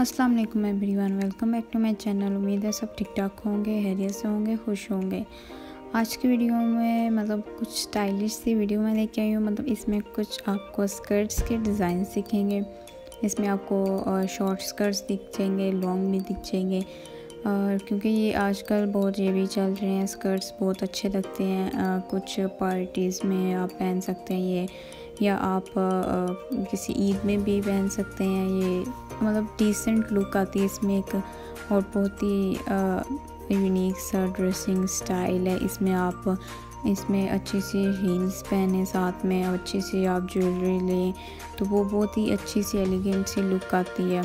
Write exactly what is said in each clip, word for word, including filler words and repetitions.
अस्सलाम वालेकुम everyone, welcome back to my channel. उम्मीद है सब ठीक ठाक होंगे, हैरियत से होंगे, खुश होंगे। आज की वीडियो में मतलब कुछ स्टाइलिश सी वीडियो मैं लेके आई हूँ। मतलब इसमें कुछ आपको स्कर्ट्स के डिज़ाइन सीखेंगे। इसमें आपको शॉर्ट स्कर्ट्स दिख जाएंगे, लॉन्ग भी दिख जाएंगे, और क्योंकि ये आजकल बहुत ये भी चल रहे हैं, स्कर्ट्स बहुत अच्छे लगते हैं। कुछ पार्टीज़ में आप पहन सकते हैं ये, या आप किसी ईद में भी पहन सकते हैं ये। मतलब डिसेंट लुक आती है इसमें एक, और बहुत ही यूनिक सा ड्रेसिंग स्टाइल है इसमें। आप इसमें अच्छी सी हील्स पहने साथ में, और अच्छी सी आप ज्वेलरी लें, तो वो बहुत ही अच्छी सी एलिगेंट सी लुक आती है।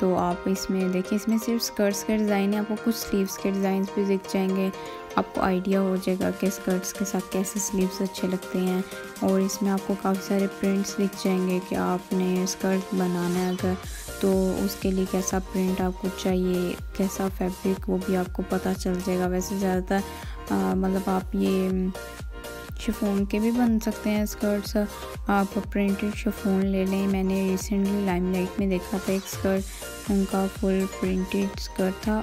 तो आप इसमें देखिए, इसमें सिर्फ स्कर्ट्स के डिज़ाइन है, आपको कुछ स्लीव्स के डिज़ाइन भी दिख जाएंगे। आपको आइडिया हो जाएगा कि स्कर्ट्स के साथ कैसे स्लीव्स अच्छे लगते हैं। और इसमें आपको काफ़ी सारे प्रिंट्स दिख जाएंगे कि आपने स्कर्ट बनाना है अगर, तो उसके लिए कैसा प्रिंट आपको चाहिए, कैसा फैब्रिक, वो भी आपको पता चल जाएगा। वैसे ज़्यादातर मतलब आप ये शिफॉन के भी बन सकते हैं स्कर्ट्स। आप प्रिंटेड शिफॉन ले लें। मैंने रिसेंटली लाइमलाइट में देखा था एक स्कर्ट, उनका फुल प्रिंटेड स्कर्ट था,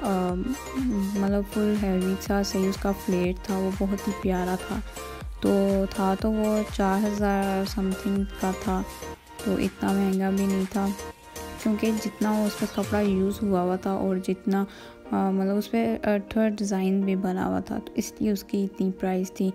मतलब फुल हैवी था, सही उसका फ्लेयर था, वो बहुत ही प्यारा था। तो था तो वो चार हज़ार समथिंग का था, तो इतना महंगा भी नहीं था, क्योंकि जितना उस पर कपड़ा यूज़ हुआ हुआ था और जितना मतलब उस पर थोड़ा डिज़ाइन भी बना हुआ था, तो इसलिए उसकी इतनी प्राइस थी।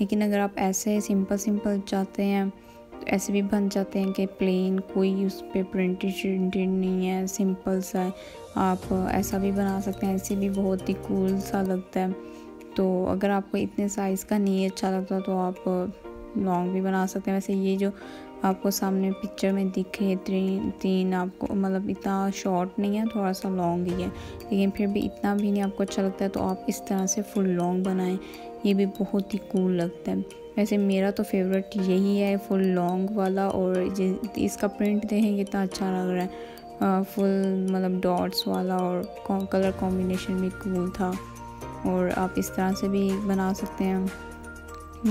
लेकिन अगर आप ऐसे सिंपल सिंपल चाहते हैं तो ऐसे भी बन जाते हैं कि प्लेन, कोई उस पर प्रिंटेड प्रिंटेड नहीं है, सिंपल सा है, आप ऐसा भी बना सकते हैं। ऐसे भी बहुत ही कूल सा लगता है। तो अगर आपको इतने साइज़ का नहीं अच्छा लगता तो आप लॉन्ग भी बना सकते हैं। वैसे ये जो आपको सामने पिक्चर में दिखे तीन तीन आपको मतलब इतना शॉर्ट नहीं है, थोड़ा सा लॉन्ग ही है, लेकिन फिर भी इतना भी नहीं आपको अच्छा लगता है तो आप इस तरह से फुल लॉन्ग बनाएं, ये भी बहुत ही कूल लगता है। वैसे मेरा तो फेवरेट यही है फुल लॉन्ग वाला। और इसका प्रिंट देखें कितना अच्छा लग रहा है, फुल मतलब डॉट्स वाला, और कलर कॉम्बिनेशन भी कूल था। और आप इस तरह से भी बना सकते हैं।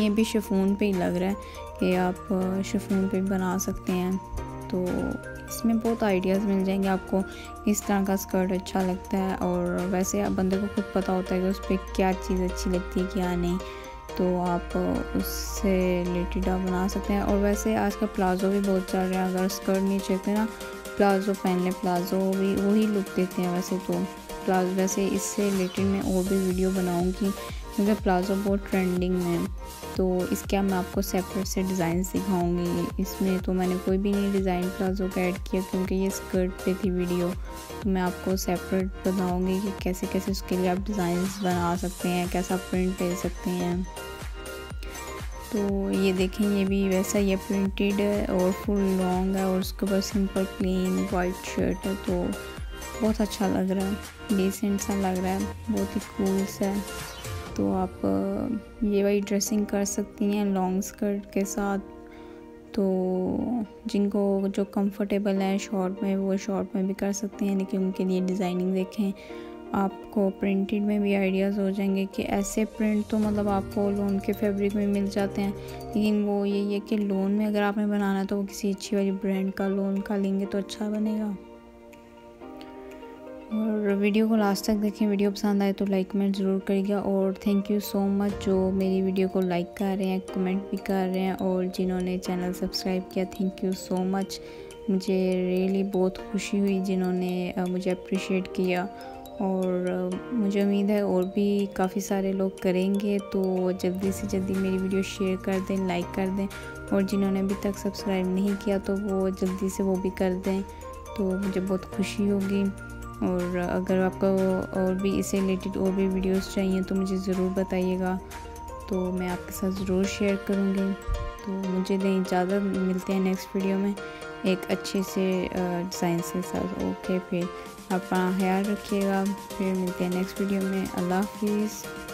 ये भी शिफॉन पे ही लग रहा है कि आप शिफॉन पे बना सकते हैं। तो इसमें बहुत आइडियाज़ मिल जाएंगे आपको, इस तरह का स्कर्ट अच्छा लगता है। और वैसे बंदे को खुद पता होता है कि उस पर क्या चीज़ अच्छी लगती है क्या नहीं, तो आप उससे रिलेटेड आप बना सकते हैं। और वैसे आज का प्लाज़ो भी बहुत चल रहा है। अगर स्कर्ट नहीं चाहिए ना, प्लाज़ो पहन लें, प्लाज़ो भी वही लुक देते हैं। वैसे तो प्लाज़ो, वैसे इससे रिलेटेड मैं और भी वीडियो बनाऊँगी, क्योंकि प्लाज़ो बहुत ट्रेंडिंग में है। तो इसके मैं आपको सेपरेट से डिज़ाइन सिखाऊंगी। इसमें तो मैंने कोई भी नहीं डिज़ाइन प्लाज़ो का ऐड किया, क्योंकि ये स्कर्ट पे थी वीडियो, तो मैं आपको सेपरेट बताऊंगी कि कैसे कैसे उसके लिए आप डिज़ाइन बना सकते हैं, कैसा प्रिंट ले सकते हैं। तो ये देखें, ये भी वैसा, ये प्रिंटेड है और फुल लॉन्ग है, और उसके ऊपर सिंपल प्लेन वाइट शर्ट है, तो बहुत अच्छा लग रहा है, डिसेंट सा लग रहा है, बहुत ही कूल सा है। तो आप ये वाली ड्रेसिंग कर सकती हैं लॉन्ग स्कर्ट के साथ। तो जिनको जो कंफर्टेबल है शॉर्ट में, वो शॉर्ट में भी कर सकते हैं, लेकिन उनके लिए डिज़ाइनिंग देखें। आपको प्रिंटेड में भी आइडियाज़ हो जाएंगे कि ऐसे प्रिंट तो मतलब आपको लोन के फैब्रिक में मिल जाते हैं, लेकिन वो यही है कि लोन में अगर आपने बनाना है तो वो किसी अच्छी वाली ब्रांड का लोन का लेंगे तो अच्छा बनेगा। और वीडियो को लास्ट तक देखें। वीडियो पसंद आए तो लाइक कमेंट ज़रूर करिएगा। और थैंक यू सो मच जो मेरी वीडियो को लाइक कर रहे हैं, कमेंट भी कर रहे हैं, और जिन्होंने चैनल सब्सक्राइब किया, थैंक यू सो मच। मुझे रियली बहुत खुशी हुई जिन्होंने मुझे अप्रिशिएट किया, और मुझे उम्मीद है और भी काफ़ी सारे लोग करेंगे। तो जल्दी से जल्दी मेरी वीडियो शेयर कर दें, लाइक कर दें, और जिन्होंने अभी तक सब्सक्राइब नहीं किया तो वो जल्दी से वो भी कर दें, तो मुझे बहुत खुशी होगी। और अगर आपको और भी इससे रिलेटेड और भी वीडियोस चाहिए तो मुझे ज़रूर बताइएगा, तो मैं आपके साथ ज़रूर शेयर करूँगी। तो मुझे दें इजाज़त, मिलते हैं नेक्स्ट वीडियो में एक अच्छे से डिज़ाइन के साथ। ओके, फिर अपना ख्याल रखिएगा, फिर मिलते हैं नेक्स्ट वीडियो में। अल्लाह हाफिज़।